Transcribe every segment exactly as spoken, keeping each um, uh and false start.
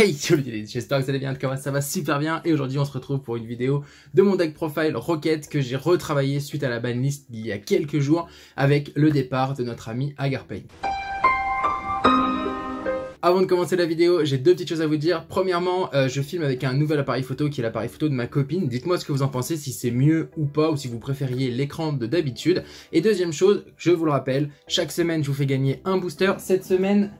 Hey, j'espère que vous allez bien, comment ça va super bien, et aujourd'hui on se retrouve pour une vidéo de mon deck profile Rocket que j'ai retravaillé suite à la banlist il y a quelques jours avec le départ de notre ami Agarpain. Avant de commencer la vidéo, j'ai deux petites choses à vous dire. Premièrement, euh, je filme avec un nouvel appareil photo qui est l'appareil photo de ma copine. Dites-moi ce que vous en pensez, si c'est mieux ou pas, ou si vous préfériez l'écran de d'habitude. Et deuxième chose, je vous le rappelle, chaque semaine je vous fais gagner un booster. Cette semaine...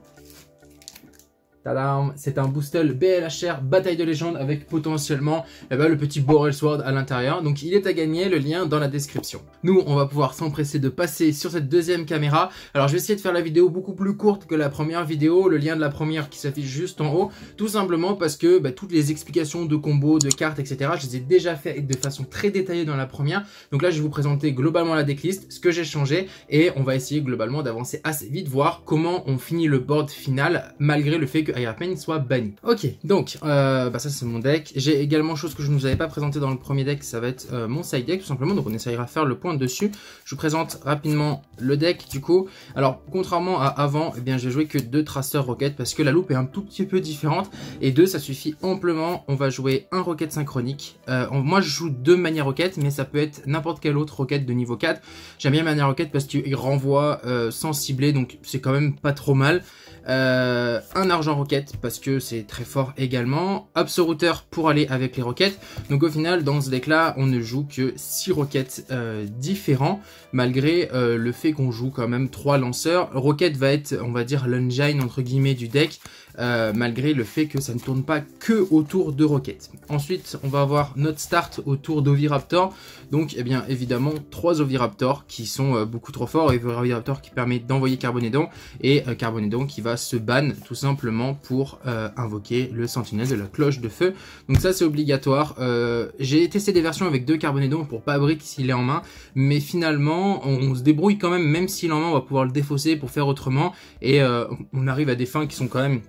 c'est un booster B L H R Bataille de Légende avec potentiellement là-bas, le petit Borel Sword à l'intérieur. Donc il est à gagner, le lien dans la description. Nous, on va pouvoir s'empresser de passer sur cette deuxième caméra. Alors je vais essayer de faire la vidéo beaucoup plus courte que la première vidéo. Le lien de la première qui s'affiche juste en haut. Tout simplement parce que bah, toutes les explications de combos, de cartes, et cetera. Je les ai déjà fait de façon très détaillée dans la première. Donc là, je vais vous présenter globalement la decklist, ce que j'ai changé. Et on va essayer globalement d'avancer assez vite, voir comment on finit le board final malgré le fait que Agarpain soit banni. Ok, donc euh, bah ça c'est mon deck. J'ai également chose que je ne vous avais pas présenté dans le premier deck, ça va être euh, mon side deck tout simplement, donc on essaiera de faire le point dessus. Je vous présente rapidement le deck du coup. Alors contrairement à avant, eh bien je vais jouer que deux traceurs roquettes parce que la loupe est un tout petit peu différente et deux ça suffit amplement. On va jouer un roquette synchronique. Euh, on, moi je joue deux manières roquettes mais ça peut être n'importe quelle autre roquette de niveau quatre. J'aime bien manière roquette parce qu'il renvoie euh, sans cibler donc c'est quand même pas trop mal. Euh, un argent roquette parce que c'est très fort également, Absoluteur pour aller avec les roquettes. Donc au final dans ce deck là on ne joue que six roquettes euh, différents malgré euh, le fait qu'on joue quand même trois lanceurs. Roquette va être on va dire l'engine entre guillemets du deck euh, malgré le fait que ça ne tourne pas que autour de roquettes. Ensuite on va avoir notre start autour d'Oviraptor donc eh bien évidemment trois Oviraptor qui sont euh, beaucoup trop forts. Oviraptor qui permet d'envoyer Carbonédon et euh, Carbonédon qui va se ban tout simplement pour euh, invoquer le sentinelle de la cloche de feu. Donc ça c'est obligatoire. Euh, j'ai testé des versions avec deux Carbonédon pour pas brick s'il est en main, mais finalement on, on se débrouille quand même, même s'il est en main on va pouvoir le défausser pour faire autrement et euh, on arrive à des fins qui sont quand même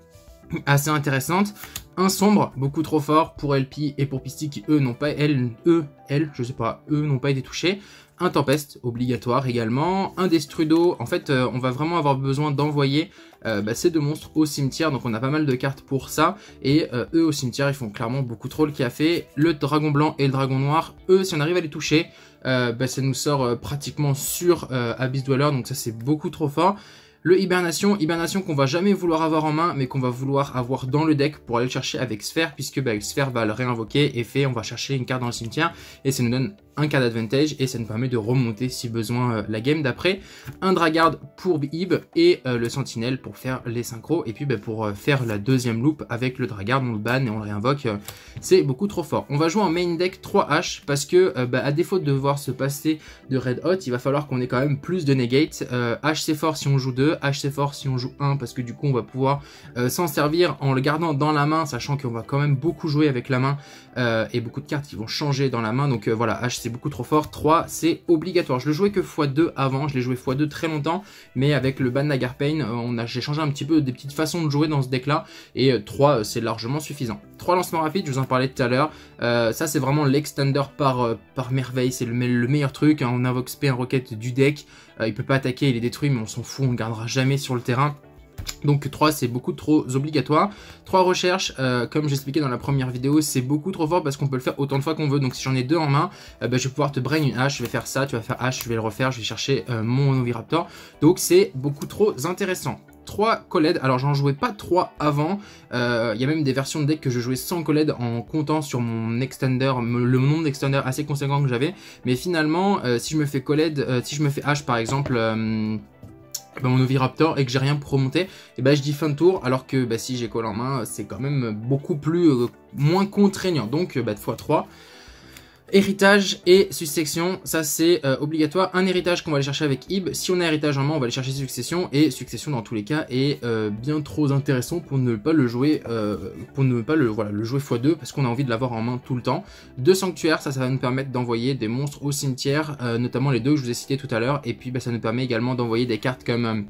assez intéressantes. Un sombre, beaucoup trop fort pour L P et pour Pisty qui eux n'ont pas, elles, eux, elles, je sais pas, eux n'ont pas été touchés. Un Tempeste, obligatoire également. Un Destrudeau, en fait euh, on va vraiment avoir besoin d'envoyer euh, bah, ces deux monstres au cimetière. Donc on a pas mal de cartes pour ça. Et euh, eux au cimetière ils font clairement beaucoup trop le café. Le dragon blanc et le dragon noir, eux si on arrive à les toucher, euh, bah, ça nous sort euh, pratiquement sur euh, Abyss Dweller. Donc ça c'est beaucoup trop fort. Le Hibernation, Hibernation qu'on va jamais vouloir avoir en main mais qu'on va vouloir avoir dans le deck pour aller le chercher avec Sphère puisque bah, Sphère va le réinvoquer et fait on va chercher une carte dans le cimetière et ça nous donne un card advantage et ça nous permet de remonter si besoin euh, la game d'après. Un Dragard pour Ib et euh, le sentinelle pour faire les synchros et puis bah, pour euh, faire la deuxième loop avec le Dragard on le banne et on le réinvoque, euh, c'est beaucoup trop fort. On va jouer en main deck trois H parce que euh, bah, à défaut de devoir se passer de Red Hot il va falloir qu'on ait quand même plus de negate. euh, H c'est fort si on joue deux, H c'est fort si on joue un parce que du coup on va pouvoir euh, s'en servir en le gardant dans la main sachant qu'on va quand même beaucoup jouer avec la main euh, et beaucoup de cartes qui vont changer dans la main donc euh, voilà H c'est beaucoup trop fort. Trois c'est obligatoire, je le jouais que fois deux avant, je l'ai joué fois deux très longtemps mais avec le ban d'Agarpain on a j'ai changé un petit peu des petites façons de jouer dans ce deck là et euh, trois c'est largement suffisant. Trois lancements rapides, je vous en parlais tout à l'heure, euh, ça c'est vraiment l'extender par, euh, par merveille, c'est le, le meilleur truc, hein. On invoque Sphère roquette du deck, euh, il peut pas attaquer, il est détruit mais on s'en fout, on le gardera jamais sur le terrain. Donc trois c'est beaucoup trop obligatoire. Trois recherches, euh, comme j'expliquais dans la première vidéo, c'est beaucoup trop fort parce qu'on peut le faire autant de fois qu'on veut. Donc si j'en ai deux en main, euh, bah, je vais pouvoir te brain une hache, je vais faire ça, tu vas faire hache, je vais le refaire, je vais chercher euh, mon Oviraptor. Donc c'est beaucoup trop intéressant. trois Colled, alors j'en jouais pas trois avant, il euh, y a même des versions de deck que je jouais sans Colled en comptant sur mon extender, le nombre d'extender assez conséquent que j'avais. Mais finalement, euh, si je me fais Colled, euh, si je me fais hache par exemple... Euh, Ben, mon Oviraptor et que j'ai rien pour remonter, et ben je dis fin de tour alors que ben, si j'ai call en main c'est quand même beaucoup plus euh, moins contraignant donc ben, de fois trois. Héritage et succession, ça c'est euh, obligatoire. Un héritage qu'on va aller chercher avec Ib, si on a héritage en main on va aller chercher succession et succession dans tous les cas est euh, bien trop intéressant pour ne pas le jouer euh, pour ne pas le voilà le jouer fois deux parce qu'on a envie de l'avoir en main tout le temps. Deux sanctuaires, ça ça va nous permettre d'envoyer des monstres au cimetière, euh, notamment les deux que je vous ai cités tout à l'heure et puis bah, ça nous permet également d'envoyer des cartes comme euh,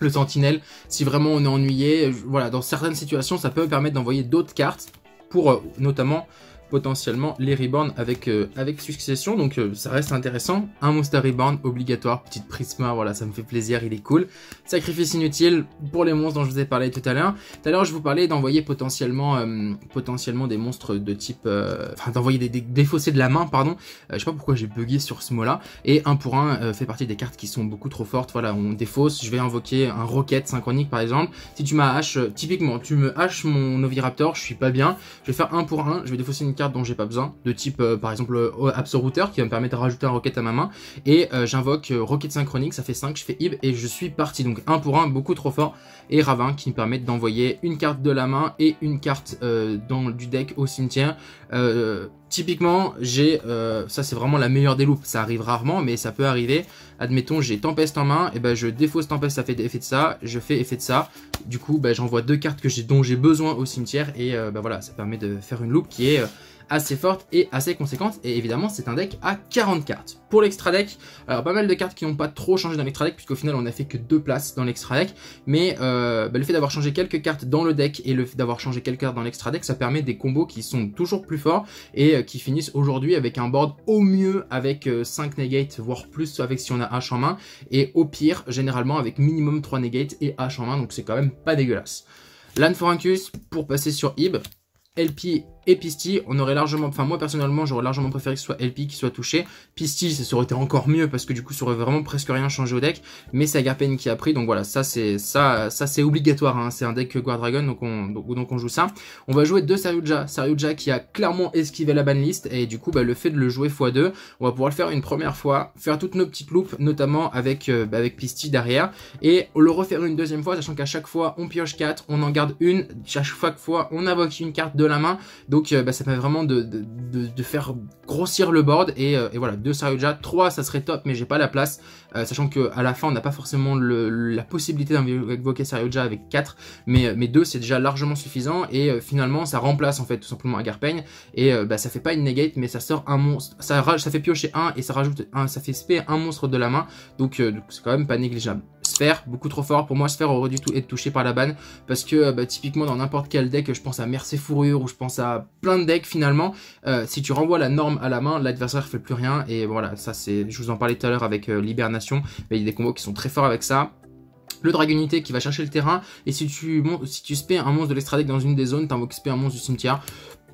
le sentinelle si vraiment on est ennuyé. Voilà, dans certaines situations ça peut permettre d'envoyer d'autres cartes pour euh, notamment potentiellement les Reborn avec, euh, avec succession, donc euh, ça reste intéressant. Un Monster Reborn obligatoire, petite Prisma, voilà, ça me fait plaisir, il est cool. Sacrifice inutile pour les monstres dont je vous ai parlé tout à l'heure. Tout à l'heure je vous parlais d'envoyer potentiellement, euh, potentiellement des monstres de type, euh, enfin d'envoyer des, des, des fossés de la main, pardon, euh, je sais pas pourquoi j'ai bugué sur ce mot là, et un pour un euh, fait partie des cartes qui sont beaucoup trop fortes, voilà, on défausse, je vais invoquer un Rocket synchronique par exemple, si tu m'as hache, euh, typiquement tu me haches mon Oviraptor, je suis pas bien, je vais faire un pour un, je vais défausser une carte dont j'ai pas besoin, de type euh, par exemple euh, Absorbouteur qui va me permettre de rajouter un Rocket à ma main, et euh, j'invoque euh, Rocket synchronique, ça fait cinq, je fais Ib et je suis parti, donc un pour un, beaucoup trop fort, et Ravin qui me permet d'envoyer une carte de la main et une carte euh, dans, du deck au cimetière. Euh, typiquement j'ai, euh, ça c'est vraiment la meilleure des loupes, ça arrive rarement mais ça peut arriver, admettons j'ai Tempeste en main, et ben je défausse Tempeste, ça fait effet de ça, je fais effet de ça, du coup ben, j'envoie deux cartes que j'ai dont j'ai besoin au cimetière, et euh, ben voilà, ça permet de faire une loupe qui est euh, assez forte et assez conséquente, et évidemment c'est un deck à quarante cartes. Pour l'extra deck, alors pas mal de cartes qui n'ont pas trop changé dans l'extra deck, puisqu'au final on n'a fait que deux places dans l'extra deck, mais euh, bah, le fait d'avoir changé quelques cartes dans le deck et le fait d'avoir changé quelques cartes dans l'extra deck, ça permet des combos qui sont toujours plus forts et euh, qui finissent aujourd'hui avec un board au mieux avec euh, cinq negates voire plus avec si on a H en main, et au pire généralement avec minimum trois negates et H en main, donc c'est quand même pas dégueulasse. Lanforancus pour passer sur Ib, L P et Pisty, on aurait largement, enfin moi personnellement j'aurais largement préféré que ce soit L P qui soit touché, Pisty ça aurait été encore mieux parce que du coup ça aurait vraiment presque rien changé au deck, mais c'est Agarpain qui a pris, donc voilà, ça c'est ça, ça c'est obligatoire, hein. C'est un deck Guardragon, donc on, donc, donc on joue ça. On va jouer deux Saryuja, Saryuja qui a clairement esquivé la banlist, et du coup bah, le fait de le jouer fois deux, on va pouvoir le faire une première fois, faire toutes nos petites loupes, notamment avec, euh, bah, avec Pisty derrière, et le refaire une deuxième fois, sachant qu'à chaque fois on pioche quatre, on en garde une, à chaque fois on invoque une carte de la main, donc Donc bah, ça permet vraiment de, de, de, de faire grossir le board, et, euh, et voilà, deux Saryuja, trois ça serait top mais j'ai pas la place, euh, sachant qu'à la fin on n'a pas forcément le, la possibilité d'invoquer Saryuja avec quatre, mais, mais deux c'est déjà largement suffisant, et euh, finalement ça remplace en fait tout simplement Agarpain, et euh, bah, ça fait pas une negate mais ça sort un monstre, ça, ça fait piocher un et ça rajoute un, ça fait spé un monstre de la main, donc euh, c'est quand même pas négligeable. Sphère, beaucoup trop fort, pour moi Sphère aurait dû tout être touché par la banne, parce que bah, typiquement dans n'importe quel deck, je pense à Mercé Fourrure ou je pense à plein de decks finalement, euh, si tu renvoies la norme à la main, l'adversaire fait plus rien, et voilà, ça c'est, je vous en parlais tout à l'heure avec euh, l'hibernation, mais il y a des combos qui sont très forts avec ça. Le Dragon Unité qui va chercher le terrain, et si tu, bon, si tu spé un monstre de l'extra deck dans une des zones, t'invoques spé un monstre du cimetière.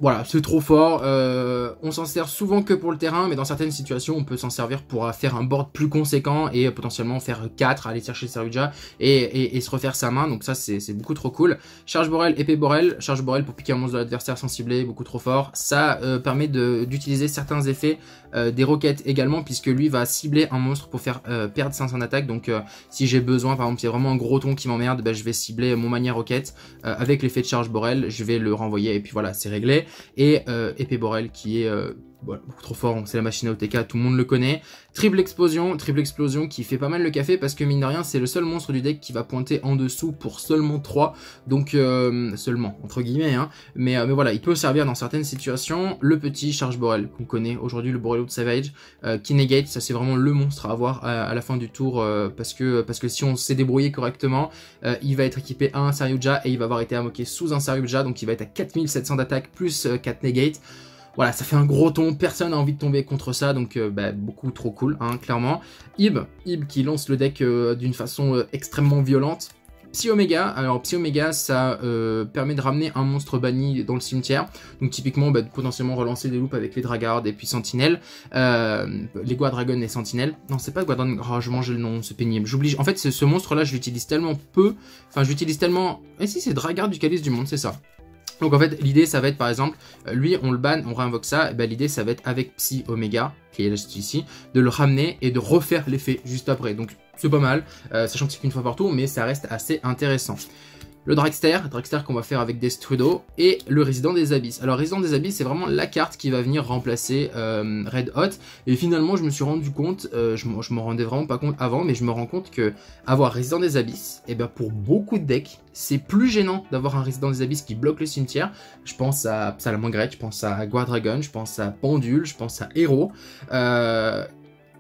Voilà, c'est trop fort, euh, on s'en sert souvent que pour le terrain, mais dans certaines situations on peut s'en servir pour uh, faire un board plus conséquent et uh, potentiellement faire quatre, aller chercher Saryuja et, et, et se refaire sa main, donc ça c'est beaucoup trop cool. Charge Borel, épée Borel, charge Borel pour piquer un monstre de l'adversaire sans cibler, beaucoup trop fort, ça euh, permet d'utiliser certains effets euh, des roquettes également, puisque lui va cibler un monstre pour faire euh, perdre cinq cents d'attaque, donc euh, si j'ai besoin, par exemple s'il y a vraiment un gros ton qui m'emmerde, bah, je vais cibler mon mania roquette euh, avec l'effet de charge Borel, je vais le renvoyer et puis voilà, c'est réglé. Et euh, épée Borel qui est euh, voilà, beaucoup trop fort, c'est la machine à O T K, tout le monde le connaît. Triple explosion, triple explosion qui fait pas mal le café parce que mine de rien c'est le seul monstre du deck qui va pointer en dessous pour seulement trois, donc euh, seulement entre guillemets, hein. mais, euh, mais voilà, il peut servir dans certaines situations. Le petit charge Borel qu'on connaît aujourd'hui, le Borel Out Savage euh, qui negate, ça c'est vraiment le monstre à avoir à, à la fin du tour euh, parce, que, parce que si on s'est débrouillé correctement, euh, il va être équipé à un Saryuja et il va avoir été invoqué sous un Saryuja, donc il va être à quatre mille sept cents d'attaque plus euh, quatre negates. Voilà, ça fait un gros ton, personne n'a envie de tomber contre ça, donc euh, bah, beaucoup trop cool, hein, clairement. Ib, Ib qui lance le deck euh, d'une façon euh, extrêmement violente. Psy-Omega, alors Psy-Omega ça euh, permet de ramener un monstre banni dans le cimetière, donc typiquement bah, potentiellement relancer des loops avec les Dragard et puis Sentinelle, euh, les Guardragon et Sentinelle, non c'est pas Guardragon, oh, je mange le nom, c'est pénible, j'oublie, en fait ce monstre là je l'utilise tellement peu, enfin je l'utilise tellement, eh si c'est Dragard du Calice du Monde, c'est ça. Donc en fait l'idée ça va être par exemple, lui on le banne, on réinvoque ça, et ben l'idée ça va être avec Psy-Omega, qui est là juste ici, de le ramener et de refaire l'effet juste après. Donc c'est pas mal, euh, sachant que c'est qu'une fois par tour, mais ça reste assez intéressant. Le Dragster, Dragster qu'on va faire avec Destrudeau, et le Resident des Abysses. Alors Resident des Abysses c'est vraiment la carte qui va venir remplacer euh, Red Hot, et finalement je me suis rendu compte, euh, je m'en rendais vraiment pas compte avant, mais je me rends compte que avoir Resident des Abysses, et ben pour beaucoup de decks, c'est plus gênant d'avoir un Resident des Abysses qui bloque le cimetière. Je pense à Salamandre Grec, je pense à Guardragon, je pense à Pendule, je pense à Héros. Euh...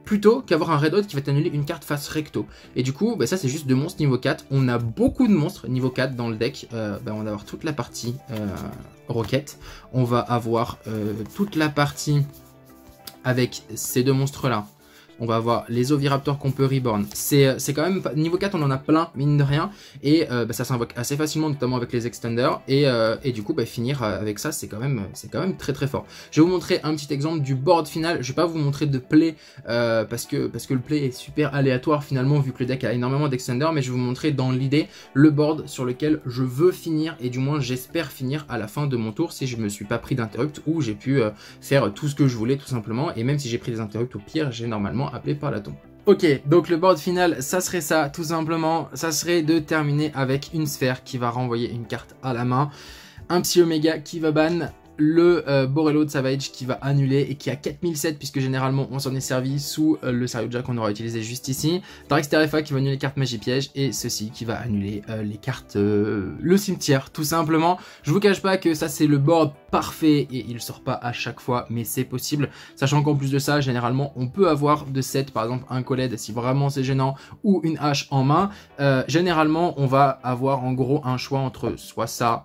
plutôt qu'avoir un Red Hot qui va t'annuler une carte face recto. Et du coup, bah, ça c'est juste deux monstres niveau quatre. On a beaucoup de monstres niveau quatre dans le deck. Euh, bah, on va avoir toute la partie euh, Rocket. On va avoir euh, toute la partie avec ces deux monstres-là. On va avoir les Oviraptors qu'on peut reborn. C'est quand même... Niveau quatre, on en a plein, mine de rien. Et euh, bah, ça s'invoque assez facilement, notamment avec les Extenders. Et, euh, et du coup, bah, finir avec ça, c'est quand, quand même très très fort. Je vais vous montrer un petit exemple du board final. Je ne vais pas vous montrer de play, euh, parce, que, parce que le play est super aléatoire finalement, vu que le deck a énormément d'Extenders. Mais je vais vous montrer dans l'idée le board sur lequel je veux finir. Et du moins, j'espère finir à la fin de mon tour, si je ne me suis pas pris d'interrupt ou j'ai pu euh, faire tout ce que je voulais, tout simplement. Et même si j'ai pris des interrupts, au pire, j'ai normalement Appelé par la Tombe. Ok, donc le board final, ça serait ça, tout simplement. Ça serait de terminer avec une sphère qui va renvoyer une carte à la main, un Psy-Omega qui va ban, le euh, Borel Out Savage qui va annuler et qui a quatre mille sept, puisque généralement on s'en est servi sous euh, le Saryuja qu'on aura utilisé juste ici, Dragster qui va annuler les cartes magie piège, et ceci qui va annuler euh, les cartes euh, le cimetière, tout simplement. Je vous cache pas que ça c'est le board parfait et il sort pas à chaque fois, mais c'est possible, sachant qu'en plus de ça, généralement on peut avoir de sept par exemple un Colled si vraiment c'est gênant, ou une hache en main. Euh, généralement on va avoir en gros un choix entre soit ça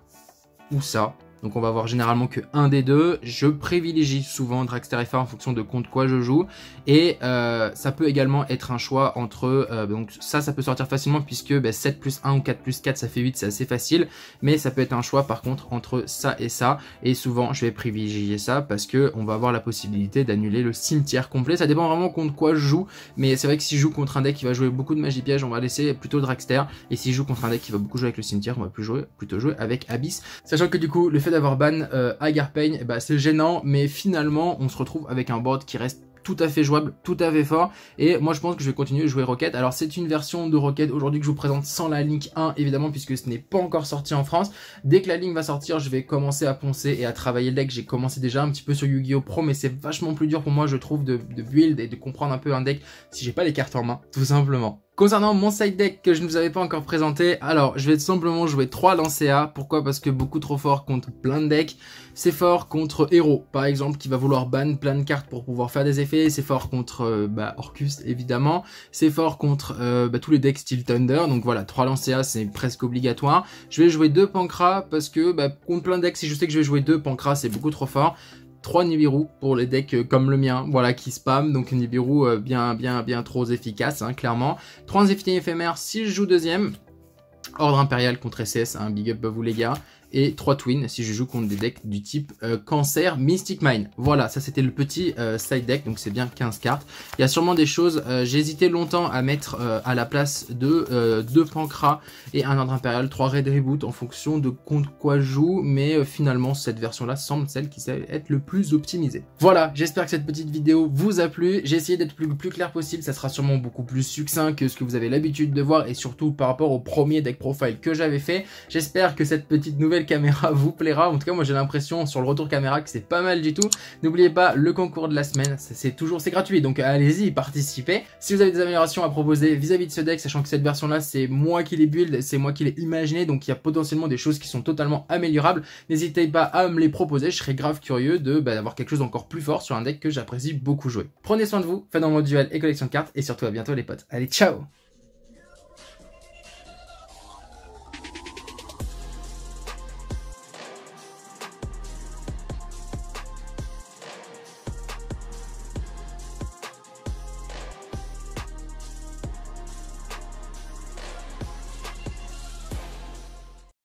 ou ça. Donc on va avoir généralement que un des deux. Je privilégie souvent Dragster F A en fonction de contre quoi je joue. Et euh, ça peut également être un choix entre... Euh, donc ça, ça peut sortir facilement puisque bah, sept plus un ou quatre plus quatre, ça fait huit, c'est assez facile. Mais ça peut être un choix par contre entre ça et ça. Et souvent, je vais privilégier ça parce qu'on va avoir la possibilité d'annuler le cimetière complet. Ça dépend vraiment contre quoi je joue. Mais c'est vrai que si je joue contre un deck qui va jouer beaucoup de magie piège, on va laisser plutôt Dragster. Et si je joue contre un deck qui va beaucoup jouer avec le cimetière, on va plus jouer, plutôt jouer avec Abyss. Sachant que du coup, le fait d'avoir ban euh, Agarpain, bah, c'est gênant, mais finalement on se retrouve avec un board qui reste tout à fait jouable, tout à fait fort, et moi je pense que je vais continuer de jouer Rocket. Alors c'est une version de Rocket aujourd'hui que je vous présente sans la Link un évidemment, puisque ce n'est pas encore sorti en France. Dès que la Link va sortir, je vais commencer à poncer et à travailler le deck. J'ai commencé déjà un petit peu sur Yu-Gi-Oh! Pro, mais c'est vachement plus dur pour moi je trouve de, de build et de comprendre un peu un deck si j'ai pas les cartes en main, tout simplement. Concernant mon side deck que je ne vous avais pas encore présenté, alors je vais tout simplement jouer trois Lancea. Pourquoi? Parce que beaucoup trop fort contre plein de decks. C'est fort contre Héros, par exemple, qui va vouloir ban plein de cartes pour pouvoir faire des effets. C'est fort contre euh, bah, Orcus, évidemment. C'est fort contre euh, bah, tous les decks Steel Thunder. Donc voilà, trois Lancea, c'est presque obligatoire. Je vais jouer deux Pancras parce que bah, contre plein de decks, si je sais que je vais jouer deux Pancras, c'est beaucoup trop fort. trois Nibiru pour les decks comme le mien, voilà, qui spam, donc Nibiru euh, bien bien bien trop efficace, hein, clairement. trois Zéphirin éphémère si je joue deuxième, Ordre Impérial contre S S, un hein, big up à vous les gars. Et trois Twin si je joue contre des decks du type euh, Cancer, Mystic Mine. Voilà, ça c'était le petit euh, side deck, donc c'est bien quinze cartes. Il y a sûrement des choses, euh, j'ai hésité longtemps à mettre euh, à la place de euh, deux Pancras et un Ordre Impérial, trois Red Reboot en fonction de contre quoi je joue, mais euh, finalement cette version-là semble celle qui sait être le plus optimisée. Voilà, j'espère que cette petite vidéo vous a plu. J'ai essayé d'être le plus, plus clair possible, ça sera sûrement beaucoup plus succinct que ce que vous avez l'habitude de voir, et surtout par rapport au premier deck profile que j'avais fait. J'espère que cette petite nouvelle caméra vous plaira. En tout cas, moi j'ai l'impression sur le retour caméra que c'est pas mal du tout. N'oubliez pas le concours de la semaine, c'est toujours c'est gratuit, donc allez-y, participez. Si vous avez des améliorations à proposer vis-à-vis -vis de ce deck, sachant que cette version là c'est moi qui les build, c'est moi qui les imaginé, donc il y a potentiellement des choses qui sont totalement améliorables. N'hésitez pas à me les proposer, je serais grave curieux de bah, d'avoir quelque chose d'encore plus fort sur un deck que j'apprécie beaucoup jouer. Prenez soin de vous, faites dans mon duel et collection de cartes, et surtout à bientôt les potes. Allez, ciao.